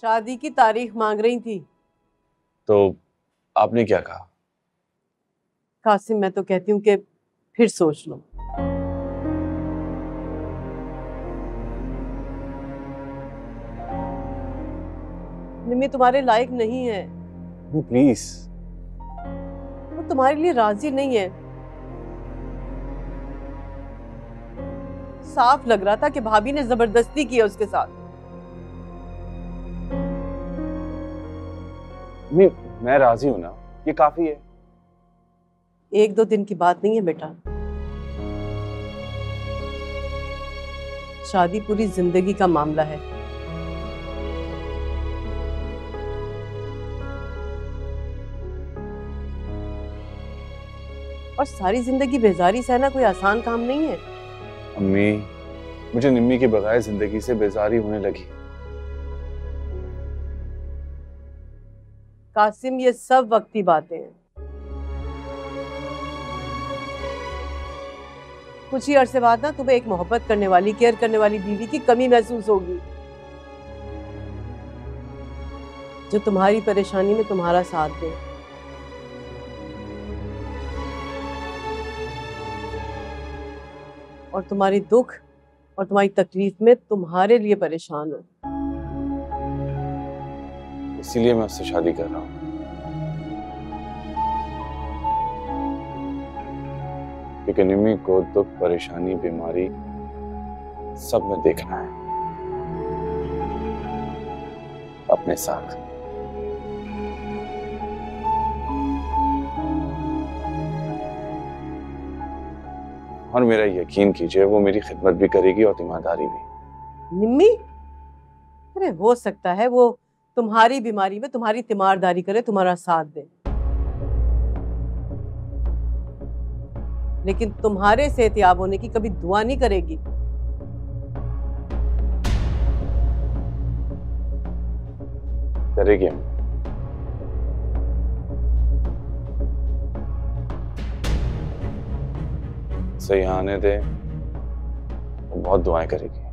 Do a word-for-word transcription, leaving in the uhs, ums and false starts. शादी की तारीख मांग रही थी। तो आपने क्या कहा? कासिम, मैं तो कहती हूँ कि फिर सोच लो। निमी तुम्हारे लायक नहीं है। प्लीज, वो तुम्हारे लिए राजी नहीं है। साफ लग रहा था कि भाभी ने जबरदस्ती की है उसके साथ। मैं मैं राजी हूं ना, ये काफी है। एक दो दिन की बात नहीं है बेटा, शादी पूरी जिंदगी का मामला है। और सारी जिंदगी बेजारी सहना कोई आसान काम नहीं है। अम्मी, मुझे निम्मी के बगैर जिंदगी से बेजारी होने लगी। कासिम, ये सब वक्ती बातें हैं। कुछ ही अरसे बाद ना तुम्हें एक मोहब्बत करने वाली, केयर करने वाली बीवी की कमी महसूस होगी, जो तुम्हारी परेशानी में तुम्हारा साथ दे। और तुम्हारी दुख और तुम्हारी तकलीफ में तुम्हारे लिए परेशान हो, इसीलिए मैं उससे शादी कर रहा हूं। क्योंकि निमी को दुख, परेशानी, बीमारी सब में देखना है अपने साथ। और मेरा यकीन कीजिए, वो मेरी खिदमत भी करेगी और ईमानदारी भी। निम्मी, अरे हो सकता है वो तुम्हारी बीमारी में तुम्हारी तीमारदारी करे, तुम्हारा साथ दे, लेकिन तुम्हारे सेहतयाब होने की कभी दुआ नहीं करेगी। करेगी हम। से यहाँ आने दे, बहुत दुआएं करेगी।